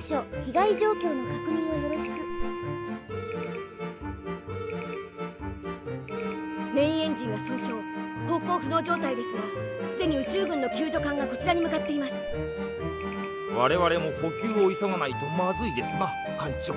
務所被害状況の確認をよろしく。メインエンジンが損傷、航行不能状態ですが、すでに宇宙軍の救助艦がこちらに向かっています。我々も補給を急がないとまずいですな、艦長。